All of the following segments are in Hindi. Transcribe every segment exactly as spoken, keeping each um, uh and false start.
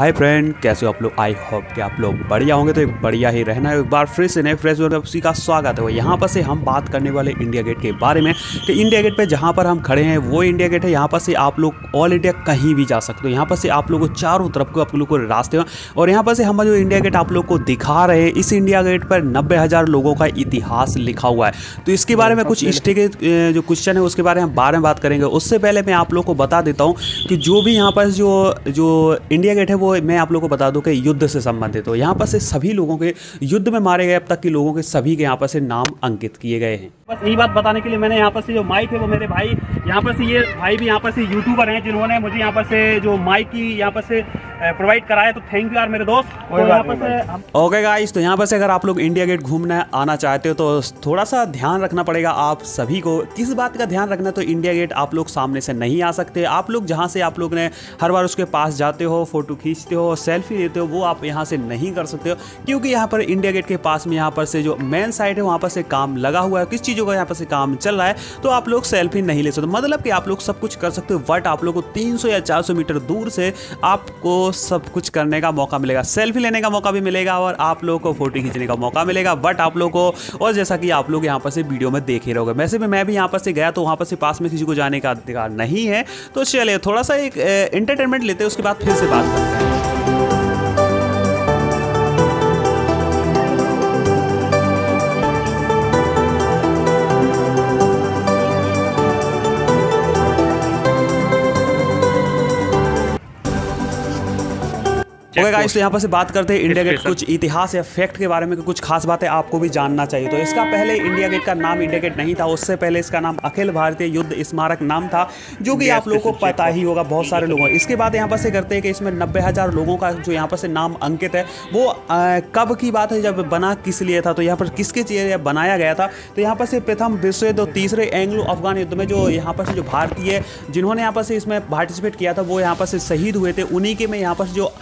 हाय फ्रेंड, कैसे हो आप लोग। आई होप कि आप लोग बढ़िया होंगे, तो एक बढ़िया ही रहना है। एक बार फिर से नए फ्रेश वापसी का स्वागत है। यहाँ पर से हम बात करने वाले इंडिया गेट के बारे में कि इंडिया गेट पे जहाँ पर हम खड़े हैं वो इंडिया गेट है। यहाँ पर से आप लोग ऑल इंडिया कहीं भी जा सकते हो। यहाँ पर से आप लोगों को चारों तरफ को आप लोग को रास्ते हैं और यहाँ पर से हम जो इंडिया गेट आप लोग को दिखा रहे हैं, इस इंडिया गेट पर नब्बे हज़ार लोगों का इतिहास लिखा हुआ है। तो इसके बारे में कुछ हिस्ट्री के जो क्वेश्चन है उसके बारे में हम बाद में बात करेंगे। उससे पहले मैं आप लोग को बता देता हूँ कि जो भी यहाँ पर जो जो इंडिया गेट है वो मैं आप लोगों को बता दूं कि युद्ध से संबंधित हो। यहाँ पर से सभी लोगों के युद्ध में मारे गए अब तक के लोगों के सभी के यहाँ पर से नाम अंकित किए गए हैं। बस यही बात बताने के लिए मैंने यहाँ पर से जो माइक है वो मेरे भाई यहाँ पर से ये भाई भी यहाँ पर से यूट्यूबर हैं जिन्होंने मुझे यहाँ पर से जो माइक की यहाँ पर से प्रोवाइड कराया, तो थैंक यू यार मेरे दोस्त। और यहाँ पर से ओके गाइस, तो यहाँ पर से अगर आप लोग इंडिया गेट घूमने आना चाहते हो तो थोड़ा सा ध्यान रखना पड़ेगा आप सभी को। किस बात का ध्यान रखना, तो इंडिया गेट आप लोग सामने से नहीं आ सकते। आप लोग जहाँ से आप लोग ने हर बार उसके पास जाते हो, फोटो खींचते हो, सेल्फी लेते हो, वो आप यहाँ से नहीं कर सकते हो क्योंकि यहाँ पर इंडिया गेट के पास में यहाँ पर से जो मेन साइट है वहाँ पर से काम लगा हुआ है। किस चीज़ों का यहाँ पर से काम चल रहा है, तो आप लोग सेल्फी नहीं ले सकते। मतलब कि आप लोग सब कुछ कर सकते हो बट आप लोग को तीन सौ या चार सौ मीटर दूर से आपको सब कुछ करने का मौका मिलेगा। सेल्फी लेने का मौका भी मिलेगा और आप लोगों को फोटो खींचने का मौका मिलेगा बट आप लोगों को, और जैसा कि आप लोग यहाँ पर से वीडियो में देखे रहोगे, वैसे भी मैं भी यहाँ पर से गया तो वहाँ पर से पास में किसी को जाने का अधिकार नहीं है। तो चलिए थोड़ा सा एक एंटरटेनमेंट लेते हैं, उसके बाद फिर से बात करते हैं। ओके गाइस, तो यहाँ पर से बात करते हैं इंडिया गेट कुछ इतिहास या फैक्ट के बारे में, कुछ खास बातें आपको भी जानना चाहिए। तो इसका पहले इंडिया गेट का नाम इंडिया गेट नहीं था, उससे पहले इसका नाम अखिल भारतीय युद्ध स्मारक नाम था, जो कि आप लोगों को पता ही होगा बहुत सारे लोगों। इसके बाद यहाँ पर से करते हैं कि इसमें नब्बे हज़ार लोगों का जो यहाँ पर से नाम अंकित है वो आ, कब की बात है, जब बना किस लिए था, तो यहाँ पर किसके लिए बनाया गया था। तो यहाँ पर से प्रथम विश्व युद्ध और तीसरे एंग्लो अफगान युद्ध में जो यहाँ पर से जो भारतीय जिन्होंने यहाँ पर से इसमें पार्टिसिपेट किया था वो यहाँ पर से शहीद हुए थे। उन्हीं के में यहाँ पर जो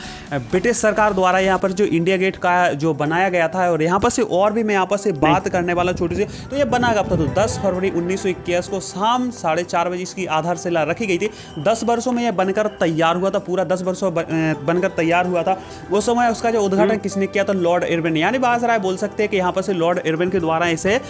ब्रिटिश सरकार द्वारा यहाँ पर जो इंडिया गेट का जो बनाया गया था, और यहाँ पर से और भी मैं यहाँ पर से बात करने वाला छोटी सी। तो ये बना गया था तो दस फरवरी उन्नीस सौ इक्कीस को शाम साढ़े चार बजे इसकी आधारशिला रखी गई थी। दस वर्षों में यह बनकर तैयार हुआ था, पूरा दस वर्षों बनकर तैयार हुआ था। उस समय उसका जो उद्घाटन किसने किया था, लॉर्ड इरविन, यानी बादशाह बोल सकते हैं कि यहाँ पर से लॉर्ड इरविन के द्वारा इसे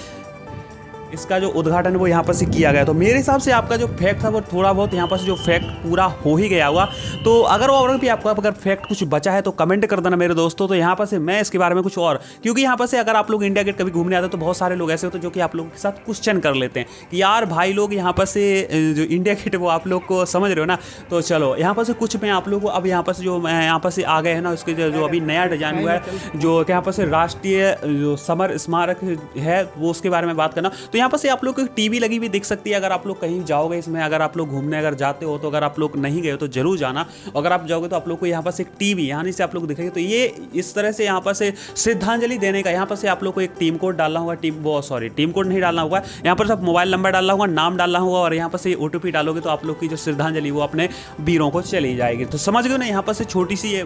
इसका जो उद्घाटन वो यहाँ पर से किया गया। तो मेरे हिसाब से आपका जो फैक्ट था वो थोड़ा बहुत यहाँ पर से जो फैक्ट पूरा हो ही गया हुआ। तो अगर और भी आपका अगर फैक्ट कुछ बचा है तो कमेंट कर देना मेरे दोस्तों। तो यहाँ पर से मैं इसके बारे में कुछ और, क्योंकि यहाँ पर से अगर आप लोग इंडिया गेट कभी घूमने आते हो तो बहुत सारे लोग ऐसे होते हैं जो कि आप लोगों के साथ क्वेश्चन कर लेते हैं कि यार भाई लोग यहाँ पर से जो इंडिया गेट वो आप लोग को समझ रहे हो ना। तो चलो यहाँ पर से कुछ मैं आप लोग को अब यहाँ पर से जो यहाँ पर से आ गए हैं ना, उसके जो अभी नया डिजाइन हुआ है जो यहाँ पर से राष्ट्रीय जो समर स्मारक है वो उसके बारे में बात करना। यहाँ पर से आप लोग को टीवी लगी भी दिख सकती है अगर आप लोग कहीं जाओगे इसमें, अगर आप लोग घूमने अगर जाते हो तो, अगर आप लोग नहीं गए तो जरूर जाना। अगर आप जाओगे तो आप लोग को यहाँ पर से एक टीवी यहाँ से आप लोग दिखेंगे। तो ये इस तरह से यहाँ पर से श्रद्धांजलि देने का यहाँ पर से आप लोग को एक टीम कोड डालना होगा, टीम वो सॉरी टीम कोड नहीं डालना होगा, यहाँ पर सब मोबाइल नंबर डालना होगा, नाम डालना होगा और यहाँ पर से ओ टी पी डालोगे तो आप लोग की जो श्रद्धांजलि वो अपने वीरों को चली जाएगी। तो समझ गए ना, यहाँ पर से छोटी सी ये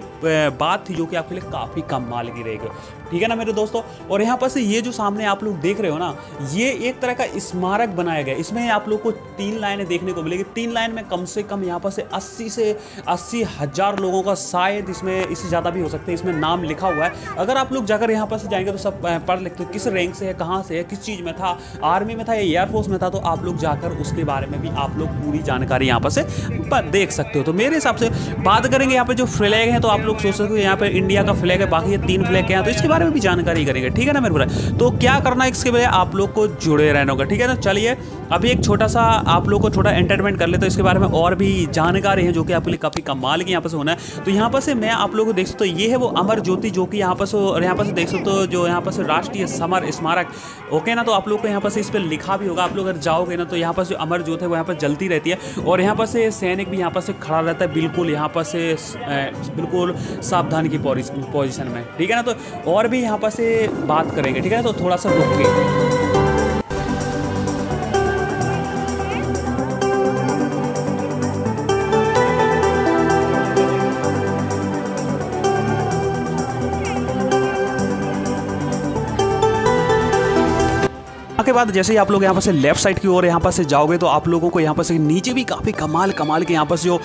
बात थी जो कि आपके लिए काफ़ी कम माल की रहेगी, ठीक है ना मेरे दोस्तों। और यहाँ पर से ये जो सामने आप लोग देख रहे हो ना, ये एक तरह का स्मारक बनाया गया। इसमें आप लोग को तीन लाइनें देखने को मिलेगी। तीन लाइन में कम से कम यहाँ पर से अस्सी से अस्सी हज़ार लोगों का, शायद इसमें इससे ज़्यादा भी हो सकते हैं, इसमें नाम लिखा हुआ है। अगर आप लोग जाकर यहाँ पर से जाएंगे तो सब पढ़ लिखते हो किस रैंक से है, कहाँ से है, किस चीज़ में था, आर्मी में था या एयरफोर्स में था, तो आप लोग जाकर उसके बारे में भी आप लोग पूरी जानकारी यहाँ पर से पर देख सकते हो। तो मेरे हिसाब से बात करेंगे यहाँ पर जो फ्लैग हैं, तो आप लोग सोच सकते हो यहाँ पर इंडिया का फ्लैग है, बाकी ये तीन फ्लैग हैं, तो इसके बारे में भी जानकारी करेंगे, ठीक है ना मेरे भाई। तो क्या करना है इसके बजाय आप लोग को जुड़े रहना होगा, ठीक है ना। चलिए अभी एक छोटा सा आप लोग को छोटा एंटरटेनमेंट कर लेते, तो इसके बारे में और भी जानकारी है जो कि आपके लिए काफ़ी कमाल की यहाँ पर से होना है। तो यहाँ पर से मैं आप लोग को देख सकते हो, तो ये है वो अमर ज्योति जो कि यहाँ पर से, और यहाँ पर से देख सकते हो जो यहाँ पर से राष्ट्रीय समर स्मारक, ओके ना। तो आप लोग को यहाँ पर से इस पर लिखा भी होगा, आप लोग अगर जाओगे ना तो यहाँ पर से अमर ज्योति है वो यहाँ पर जलती रहती है और यहाँ पर से सैनिक भी यहाँ पर से खड़ा रहता है, बिल्कुल यहाँ पर से बिल्कुल सावधानी की पोजिशन में, ठीक है ना। तो और भी यहाँ पर से बात करेंगे, ठीक है ना। तो थोड़ा सा रुक के उसके बाद जैसे ही आप लोग यहाँ पर से लेफ्ट साइड की ओर यहाँ पर से जाओगे तो आप लोगों को यहाँ पर से नीचे भी काफ़ी कमाल कमाल के यहाँ पर जो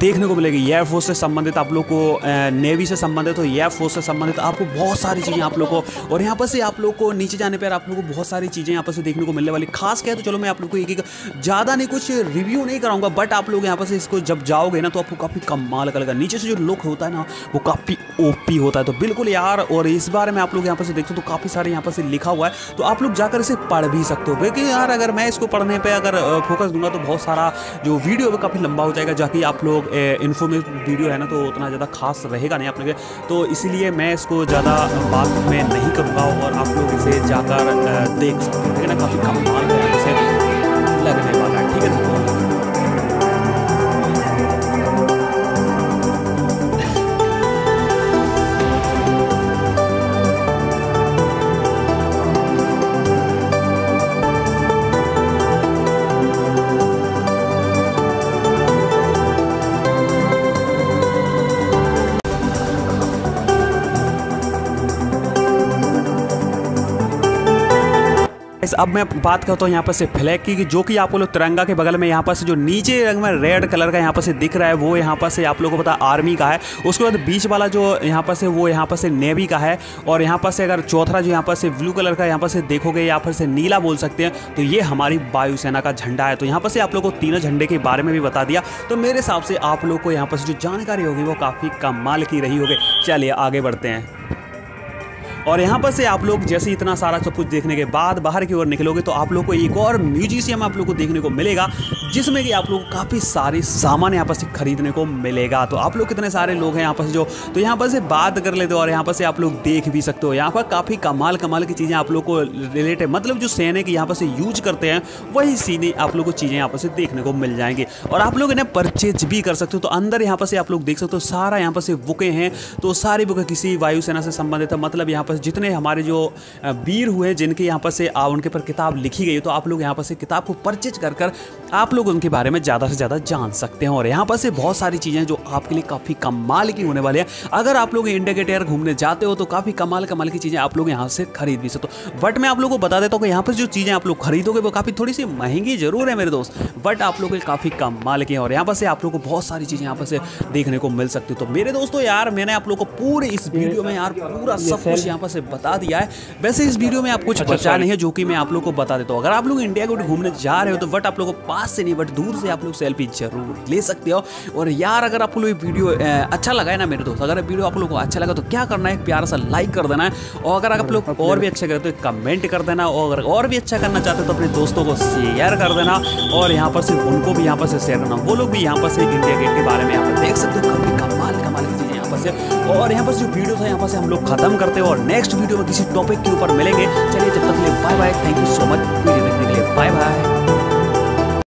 देखने को मिलेगी, एयर फोर्स से संबंधित आप लोग को, नेवी से संबंधित हो, एयर फोर्स से संबंधित आपको बहुत सारी चीज़ें आप लोग को, और यहाँ पर से आप लोग को नीचे जाने पर आप लोग को बहुत सारी चीज़ें यहाँ पर से देखने को मिलने वाली खास क्या है। तो चलो मैं आप लोग को एक एक ज़्यादा नहीं कुछ रिव्यू नहीं कराऊंगा, बट आप लोग यहाँ पर से इसको जब जाओगे ना तो आपको काफ़ी कमाल का लगेगा। नीचे से जो लुक होता है ना वो काफ़ी ओपी होता है। तो बिल्कुल यार, और इस बारे में आप लोग यहाँ पर से देखते हो तो काफ़ी सारे यहाँ पर से लिखा हुआ है, तो आप लोग जाकर इसे पढ़ भी सकते हो। क्योंकि यार अगर मैं इसको पढ़ने पर अगर फोकस दूंगा तो बहुत सारा जो वीडियो है काफ़ी लंबा हो जाएगा, जाकि आप लोग इन्फॉर्मेटिव वीडियो है ना तो उतना ज़्यादा खास रहेगा नहीं आप लोग, तो इसीलिए मैं इसको ज़्यादा बात में नहीं करूँगा और आप लोग इसे जाकर देख सकते हो। ठीक है ना, काफ़ी कमाल का इसे लगने वाला है। ठीक है, अब मैं बात करता हूँ यहाँ पर से फ्लैग की, जो कि आप लोग तिरंगा के बगल में यहाँ पर से जो नीचे रंग में रेड कलर का यहाँ पर से दिख रहा है वो यहाँ पर से आप लोगों को पता आर्मी का है। उसके बाद बीच वाला जो यहाँ पर से वो यहाँ पर से नेवी का है, और यहाँ पर से अगर चौथा जो यहाँ पर से ब्लू कलर का यहाँ पर से देखोगे यहाँ पर से नीला बोल सकते हैं तो ये हमारी वायुसेना का झंडा है। तो यहाँ पर से आप लोग को तीनों झंडे के बारे में भी बता दिया, तो मेरे हिसाब से आप लोग को यहाँ पर से जो जानकारी होगी वो काफ़ी कमाल की रही होगी। चलिए आगे बढ़ते हैं, और यहाँ पर से आप लोग जैसे इतना सारा सब कुछ देखने के बाद बाहर की ओर निकलोगे तो आप लोग को एक और म्यूजियम आप लोग को देखने को मिलेगा, जिसमें कि आप लोग को काफ़ी सारे सामान यहाँ पर से खरीदने को मिलेगा। तो आप लोग कितने सारे लोग हैं यहाँ पर जो, तो यहाँ पर से बात कर लेते हो और यहाँ पर से आप लोग देख भी सकते हो। यहाँ पर काफ़ी कमाल कमाल की चीज़ें आप लोग को रिलेटेड, मतलब जो सैनिक यहाँ पर से यूज करते हैं वही सीने आप लोग को चीज़ें यहाँ पर से देखने को मिल जाएंगी, और आप लोग इन्हें परचेज भी कर सकते हो। तो अंदर यहाँ पर से आप लोग देख सकते हो सारा यहाँ पर से बुकें हैं, तो सारी बुकें किसी वायुसेना से संबंधित है, मतलब यहाँ पर जितने हमारे जो वीर हुए जिनके यहाँ पर से उनके पर किताब लिखी गई, तो आप लोग यहाँ पर से किताब को परचेज कर कर आप लोग उनके बारे में ज़्यादा से ज़्यादा जान सकते हैं। और यहाँ पर से बहुत सारी चीज़ें जो आपके लिए काफ़ी कमाल की होने वाली है। अगर आप लोग इंडिया गेट एयर घूमने जाते हो तो काफ़ी कमाल कमाल की चीज़ें आप लोग यहाँ से खरीद भी सकते हो। बट मैं आप लोगों को बता देता हूँ कि यहाँ पर जो चीज़ें आप लोग खरीदोगे वो काफ़ी थोड़ी सी महंगी जरूर है मेरे दोस्त, बट आप लोग काफ़ी कमाल की है, और यहाँ पर से आप लोग को बहुत सारी चीज़ें यहाँ पर से देखने को मिल सकती है। तो मेरे दोस्तों यार, मैंने आप लोग को पूरे इस वीडियो में यार पूरा सब कुछ यहाँ पर से बता दिया है। वैसे इस वीडियो में आप कुछ बचा नहीं है जो कि मैं आप लोग को बता देता हूँ। अगर आप लोग इंडिया गेट घूमने जा रहे हो तो बट आप लोग पास से नहीं बट दूर से आप लोग सेल्फी जरूर ले सकते हो। और यार अगर आपको वीडियो अच्छा लगा है ना मेरे दोस्त, अगर वीडियो आप लोग को अच्छा लगा तो क्या करना है, प्यारा सा लाइक कर देना है, और अगर आप लोग और भी अच्छा करते हो कमेंट कर देना, और अगर और भी अच्छा करना चाहते हो तो अपने दोस्तों को शेयर कर देना, और यहाँ पर से उनको भी यहाँ पर से शेयर करना, वो लोग भी यहाँ पर से इंडिया गेट के बारे में यहाँ पर देख सकते हो। काफ़ी कमाल कमाल की चीज़ें यहाँ पर से, और यहाँ पर जो वीडियो था यहाँ पर से हम लोग खत्म करते हैं और नेक्स्ट वीडियो में किसी टॉपिक के ऊपर मिलेंगे। चलिए जब तक के लिए bye bye, thank you so much video देखने के लिए, बाय बाय।